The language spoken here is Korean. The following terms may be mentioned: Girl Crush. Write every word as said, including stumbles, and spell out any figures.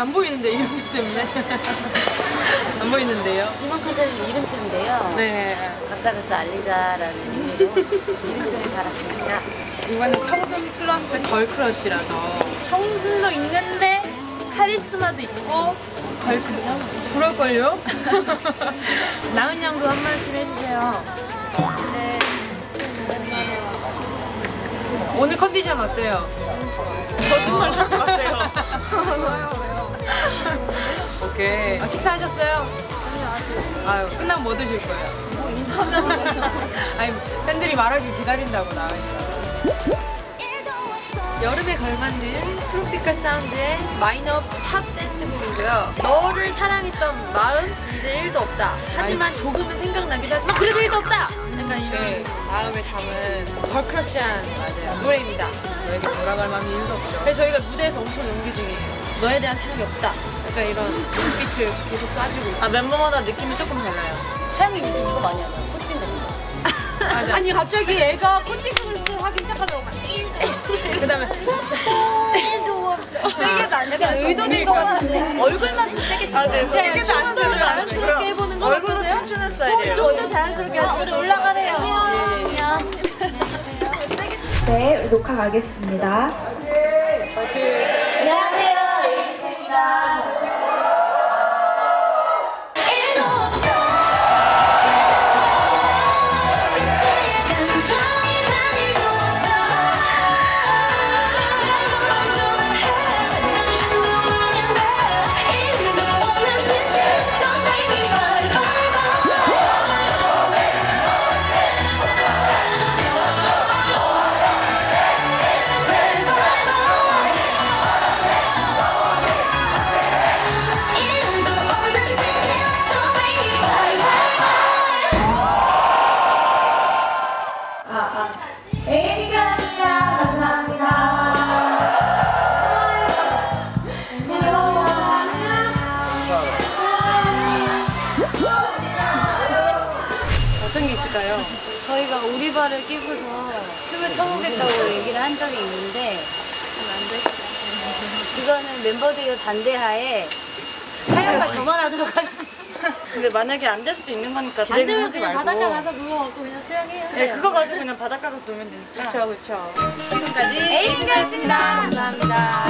안 보이는데 이름 때문에 안 보이는데요. 이번 컨셉은 이름표인데요. 네. 각자각자 알리자라는 의미로 이름표를 달았습니다. 이번에 청순 플러스 걸크러쉬라서 청순도 있는데 카리스마도 있고 걸크죠? 그럴걸요? 나은 양도 한 말씀 해주세요. 네. 오늘 컨디션 어때요? 거짓말 하지 마세요. 오케이. 아, 식사하셨어요? 아니요, 아직. 아유, 끝나면 뭐 드실 거예요? 뭐 인터뷰하는 거예요? 아니, 팬들이 말하길 기다린다고 나와있어요. 여름에 걸맞는 트로피컬 사운드의 마이너 팝 댄스 뮤직이고요. 너를 사랑했던 마음, 이제 일도 없다. 하지만 조금은 생각나기도 하지만 그래도 일도 없다! 약간 이런 네. 마음을 담은 걸크러쉬한 노래입니다. 너에게 돌아갈 마음이 일도 없죠. 저희가 무대에서 엄청 연기 중이에요. 너에 대한 사랑이 없다. 약간 이런 빛을 계속 쏴주고 있어요. 아, 멤버마다 느낌이 조금 달라요. 사랑이 요즘 이거 많이 하나요? 코칭 됩니다. 맞아. 아니 갑자기 애가 코칭을 하기 시작하더라고. 그 다음에 일도 없어. 세게도 안 치고 의도된 거 같은데 얼굴만 좀 세게 치고. 아, 네. 세게도 안 치고 자연스럽게 해보는 거 같아요. 얼굴로 춤추는 스타일이에요. 좀더 자연스럽게 하시면 올라가래요. 안녕. 네, 우리 녹화 가겠습니다. 안녕하세요, 레이디입니다. 저희가 오리발을 끼고서 춤을 춰보겠다고 얘기를 한 적이 있는데 그거는 멤버들의 반대하에 하연과 저만 하도록 하겠습니다. 근데 만약에 안 될 수도 있는 거니까 안 되면 그냥 말고. 바닷가 가서 그거 갖고 그냥 수영해요. 네, 그래요. 그거 가지고 그냥 바닷가 가서 놀면 되니까. 그렇죠, 그렇죠. 지금까지 에이핑가였습니다. 감사합니다.